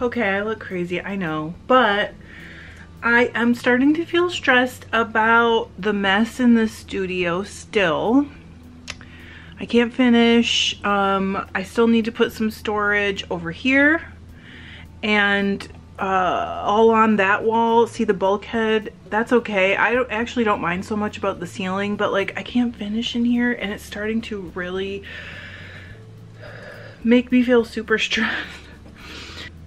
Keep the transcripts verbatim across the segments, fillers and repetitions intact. okay, I look crazy, I know, but I am starting to feel stressed about the mess in the studio still. I can't finish. Um, I still need to put some storage over here and uh, all on that wall. See the bulkhead? That's okay. I don't, actually don't mind so much about the ceiling, but like I can't finish in here and it's starting to really make me feel super stressed.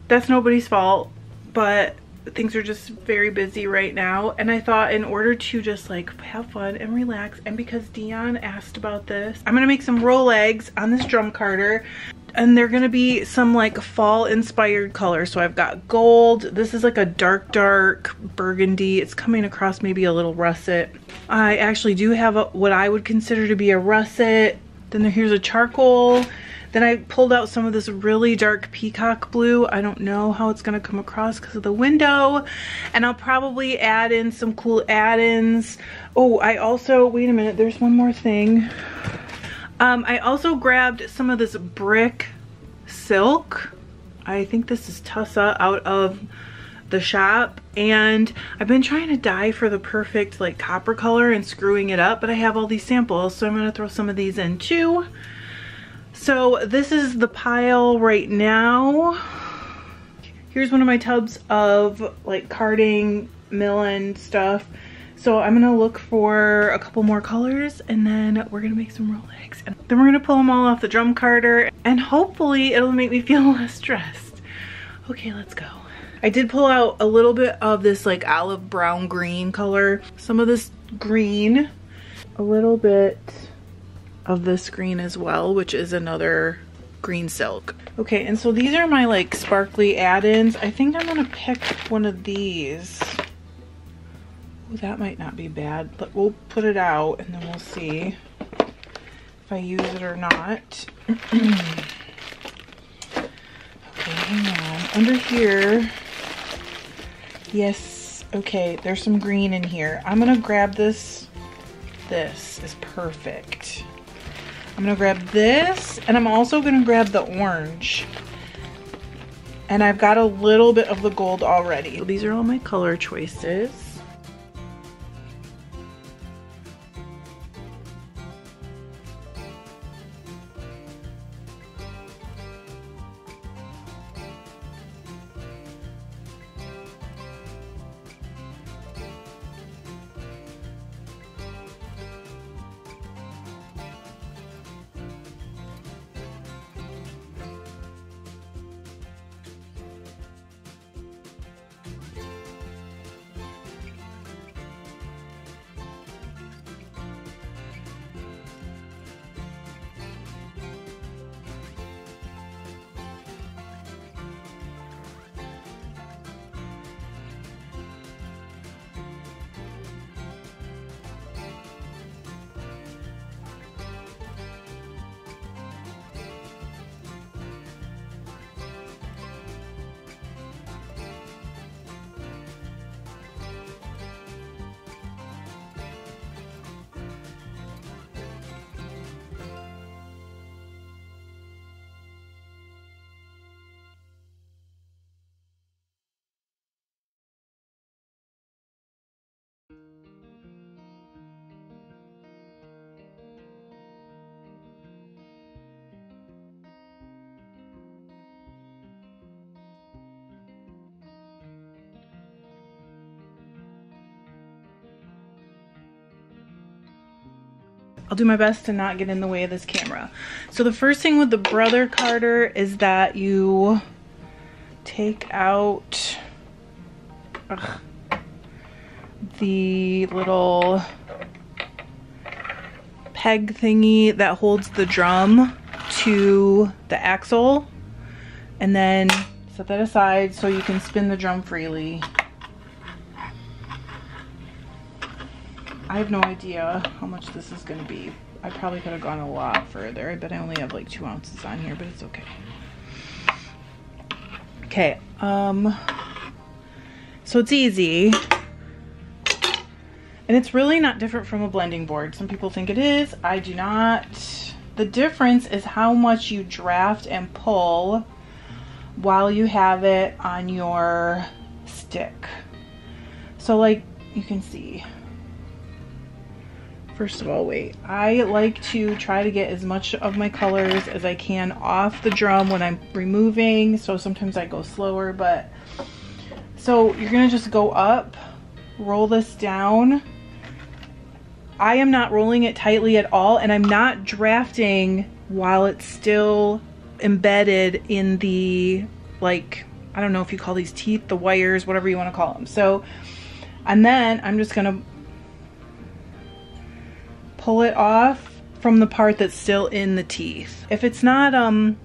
That's nobody's fault, but things are just very busy right now, and I thought in order to just like have fun and relax, and because Dion asked about this, I'm gonna make some rolags on this drum carder, and they're gonna be some like fall inspired color. So I've got gold, this is like a dark dark burgundy, it's coming across maybe a little russet. I actually do have a, what I would consider to be a russet, then there, here's a charcoal. Then I pulled out some of this really dark peacock blue. I don't know how it's gonna come across because of the window. And I'll probably add in some cool add-ins. Oh, I also, wait a minute, there's one more thing. Um, I also grabbed some of this brick silk. I think this is Tussa out of the shop, and I've been trying to dye for the perfect like copper color and screwing it up, but I have all these samples, so I'm gonna throw some of these in too. So this is the pile right now. Here's one of my tubs of like carding, milling stuff. So I'm gonna look for a couple more colors and then we're gonna make some Rolex. And then we're gonna pull them all off the drum carder and hopefully it'll make me feel less stressed. Okay, let's go. I did pull out a little bit of this like olive brown green color. Some of this green, a little bit of this green as well, which is another green silk. Okay, and so these are my like sparkly add-ins. I think I'm gonna pick one of these. Ooh, that might not be bad, but we'll put it out and then we'll see if I use it or not. Okay, hang on. Under here, yes, okay, there's some green in here. I'm gonna grab this. This is perfect. I'm gonna grab this, and I'm also gonna grab the orange. And I've got a little bit of the gold already. These are all my color choices. I'll do my best to not get in the way of this camera. So the first thing with the Brother Carder is that you take out ugh, the little peg thingy that holds the drum to the axle, and then set that aside so you can spin the drum freely. I have no idea how much this is gonna be. I probably could have gone a lot further. I bet I only have like two ounces on here, but it's okay. Okay, um, so it's easy. And it's really not different from a blending board. Some people think it is, I do not. The difference is how much you draft and pull while you have it on your stick. So like you can see, first of all, wait, I like to try to get as much of my colors as I can off the drum when I'm removing. So sometimes I go slower, but so you're gonna just go up, roll this down. I am not rolling it tightly at all, and I'm not drafting while it's still embedded in the, like, I don't know if you call these teeth, the wires, whatever you want to call them. So, and then I'm just gonna pull it off from the part that's still in the teeth. If it's not um,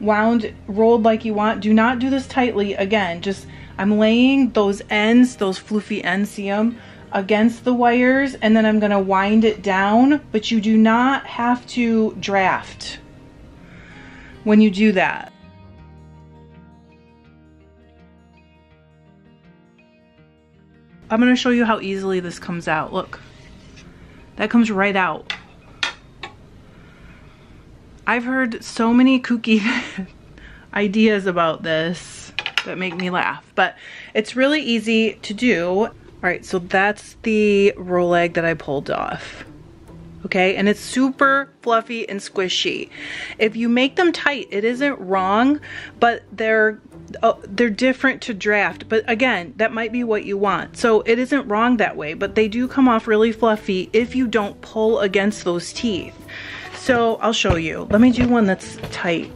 wound, rolled like you want, do not do this tightly. Again, just, I'm laying those ends, those floofy ends, see them, against the wires, and then I'm gonna wind it down, but you do not have to draft when you do that. I'm gonna show you how easily this comes out. Look, that comes right out. I've heard so many kooky ideas about this that make me laugh, but it's really easy to do. All right, so that's the rolag that I pulled off, okay? And it's super fluffy and squishy. If you make them tight, it isn't wrong, but they're uh, they're different to draft. But again, that might be what you want. So it isn't wrong that way, but they do come off really fluffy if you don't pull against those teeth. So I'll show you. Let me do one that's tight.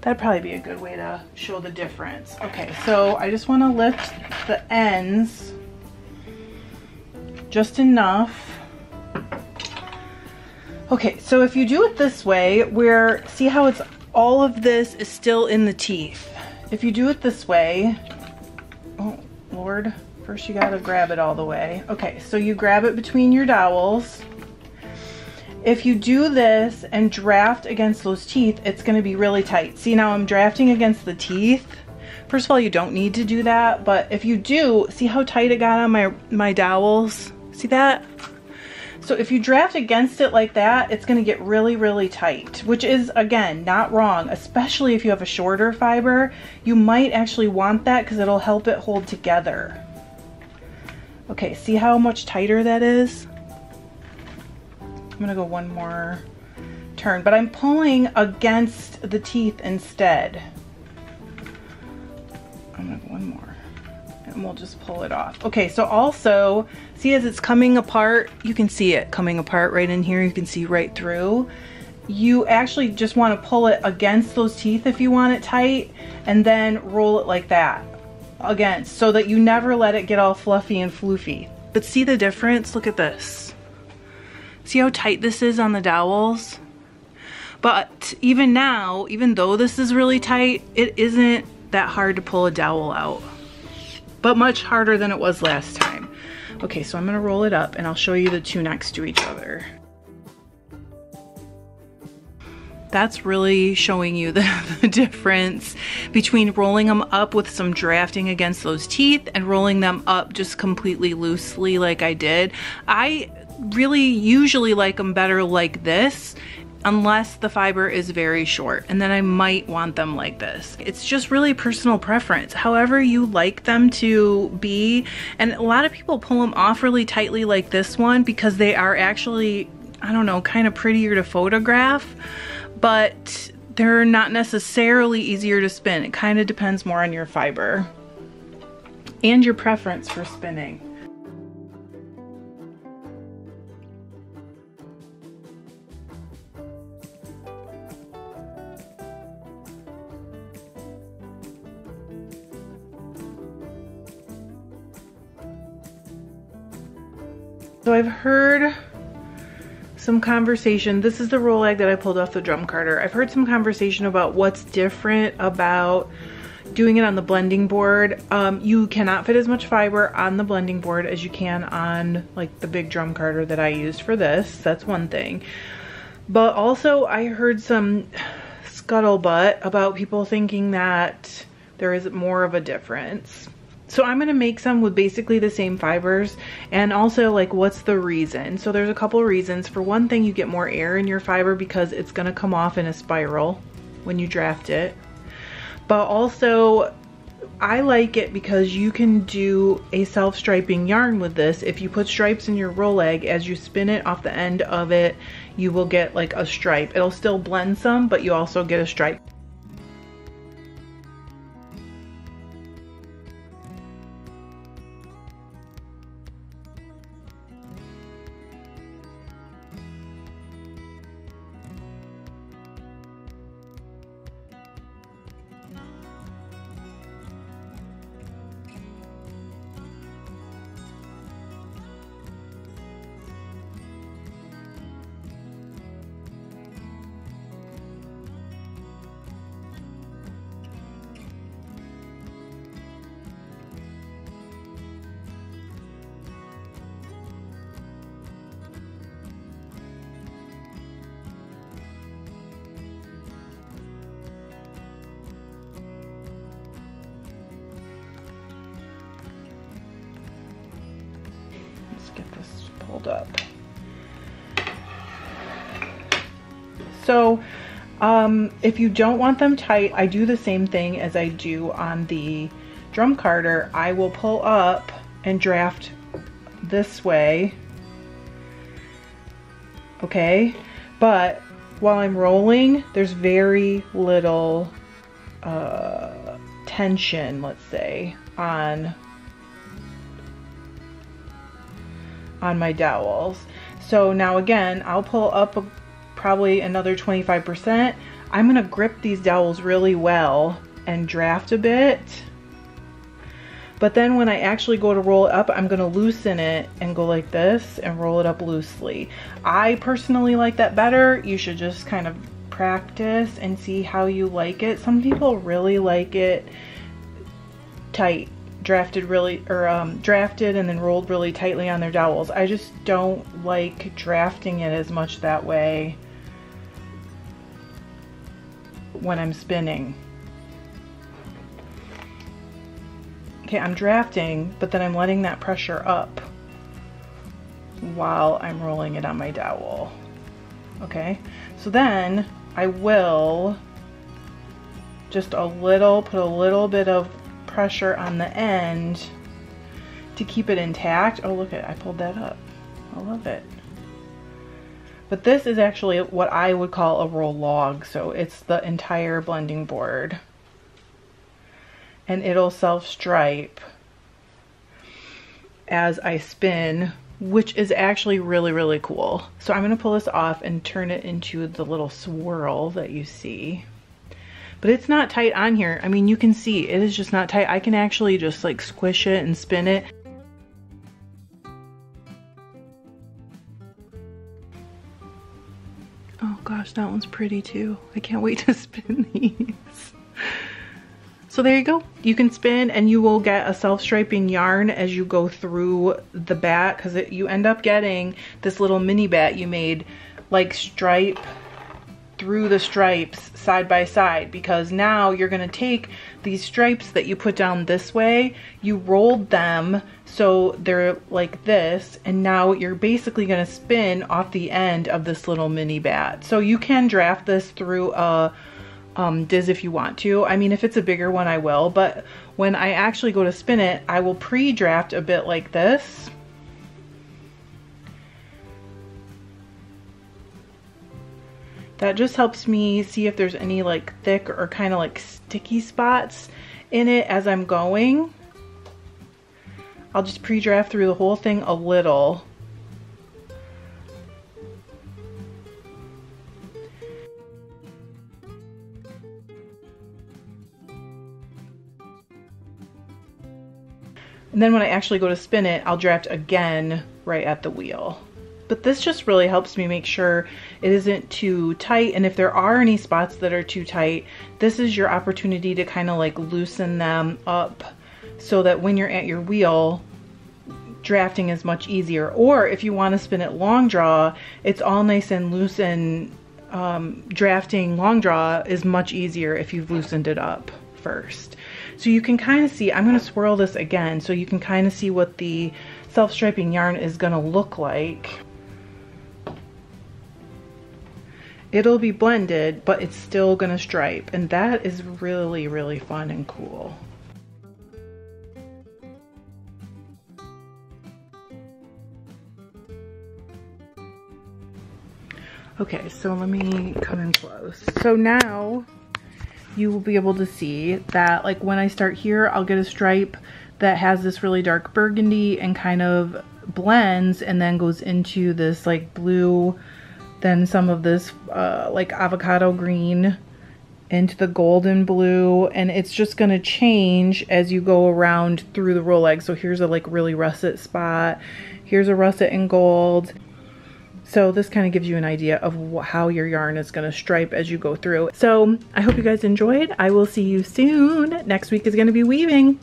That'd probably be a good way to show the difference. Okay, so I just want to lift the ends just enough. Okay, so if you do it this way, where, see how it's, all of this is still in the teeth. If you do it this way, oh Lord, first you gotta grab it all the way. Okay, so you grab it between your dowels. If you do this and draft against those teeth, it's going to be really tight. See, now I'm drafting against the teeth. First of all, you don't need to do that, but if you do, see how tight it got on my, my dowels? See that? So if you draft against it like that, it's going to get really, really tight, which is, again, not wrong, especially if you have a shorter fiber. You might actually want that because it'll help it hold together. Okay, see how much tighter that is? I'm gonna go one more turn, but I'm pulling against the teeth instead. I'm gonna go one more and we'll just pull it off. Okay, so also, see as it's coming apart, you can see it coming apart right in here, you can see right through. You actually just wanna pull it against those teeth if you want it tight, and then roll it like that. Again, so that you never let it get all fluffy and floofy. But see the difference? Look at this. See how tight this is on the dowels? But even now, even though this is really tight, it isn't that hard to pull a dowel out, but much harder than it was last time. Okay, so I'm gonna roll it up and I'll show you the two next to each other. That's really showing you the, the difference between rolling them up with some drafting against those teeth and rolling them up just completely loosely like I did. I really usually like them better like this, unless the fiber is very short, and then I might want them like this. It's just really personal preference, however you like them to be. And a lot of people pull them off really tightly like this one because they are actually, I don't know, kind of prettier to photograph, but they're not necessarily easier to spin. It kind of depends more on your fiber and your preference for spinning. So I've heard some conversation, this is the rolag that I pulled off the drum carder. I've heard some conversation about what's different about doing it on the blending board. Um, you cannot fit as much fiber on the blending board as you can on like the big drum carder that I used for this. That's one thing. But also I heard some scuttlebutt about people thinking that there is more of a difference. So I'm gonna make some with basically the same fibers, and also like what's the reason? So there's a couple reasons. For one thing, you get more air in your fiber because it's gonna come off in a spiral when you draft it. but also I like it because you can do a self-striping yarn with this. If you put stripes in your rolag, as you spin it off the end of it, you will get like a stripe. It'll still blend some, but you also get a stripe. Get this pulled up. So um, if you don't want them tight, I do the same thing as I do on the drum carder. I will pull up and draft this way, okay? But while I'm rolling, there's very little uh, tension, let's say, on on my dowels. So now again, I'll pull up a, probably another twenty-five percent. I'm gonna grip these dowels really well and draft a bit, but then when I actually go to roll it up, I'm gonna loosen it and go like this and roll it up loosely. I personally like that better. You should just kind of practice and see how you like it. Some people really like it tight, drafted really, or um, drafted and then rolled really tightly on their dowels. I just don't like drafting it as much that way when I'm spinning. Okay, I'm drafting, but then I'm letting that pressure up while I'm rolling it on my dowel. Okay, so then I will just a little, put a little bit of pressure on the end to keep it intact. Oh, look at, I pulled that up. I love it. But this is actually what I would call a rolag, so it's the entire blending board, and it'll self-stripe as I spin, which is actually really, really cool. So I'm going to pull this off and turn it into the little swirl that you see. But it's not tight on here. I mean, you can see it is just not tight. I can actually just like squish it and spin it. Oh gosh, that one's pretty too. I can't wait to spin these. So there you go. You can spin and you will get a self-striping yarn as you go through the bat, because you end up getting this little mini bat you made, like stripe through the stripes side by side, because now you're going to take these stripes that you put down this way, you rolled them so they're like this, and now you're basically going to spin off the end of this little mini bat. So you can draft this through a um, diz if you want to. I mean, if it's a bigger one, I will, but when I actually go to spin it, I will pre-draft a bit like this. That just helps me see if there's any like thick or kind of like sticky spots in it as I'm going. I'll just pre-draft through the whole thing a little. And then when I actually go to spin it, I'll draft again right at the wheel. But this just really helps me make sure it isn't too tight, and if there are any spots that are too tight, this is your opportunity to kind of like loosen them up so that when you're at your wheel, drafting is much easier. Or if you want to spin it long draw, it's all nice and loose, and um, drafting long draw is much easier if you've loosened it up first. So you can kind of see, I'm going to swirl this again so you can kind of see what the self-striping yarn is going to look like. it'll be blended, but it's still gonna stripe. And that is really, really fun and cool. Okay, so let me come in close. So now you will be able to see that, like, when I start here, I'll get a stripe that has this really dark burgundy and kind of blends and then goes into this like blue, then some of this uh, like avocado green into the golden blue, and it's just gonna change as you go around through the rolag. So here's a like really russet spot, here's a russet and gold. So this kind of gives you an idea of how your yarn is going to stripe as you go through. So I hope you guys enjoyed. I will see you soon. Next week is going to be weaving.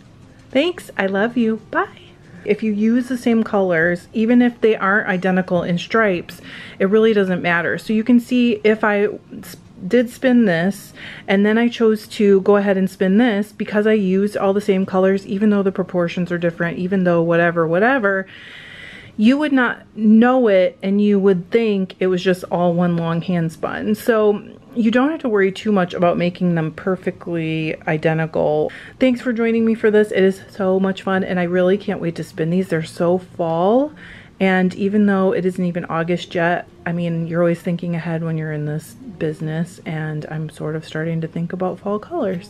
Thanks. I love you. Bye. If you use the same colors, even if they aren't identical in stripes, it really doesn't matter. So you can see if I did spin this and then I chose to go ahead and spin this, because I used all the same colors, even though the proportions are different, even though whatever, whatever, you would not know it and you would think it was just all one long hand spun. So you don't have to worry too much about making them perfectly identical. Thanks for joining me for this. It is so much fun and I really can't wait to spin these. They're so fall, and even though it isn't even August yet, I mean, you're always thinking ahead when you're in this business, and I'm sort of starting to think about fall colors.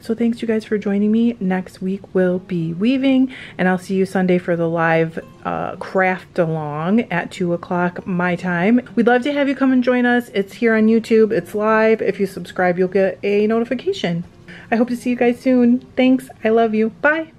So thanks you guys for joining me. Next week we'll be weaving, and I'll see you Sunday for the live uh, craft along at two o'clock my time. We'd love to have you come and join us. It's here on YouTube, it's live. If you subscribe, you'll get a notification. I hope to see you guys soon. Thanks, I love you, bye.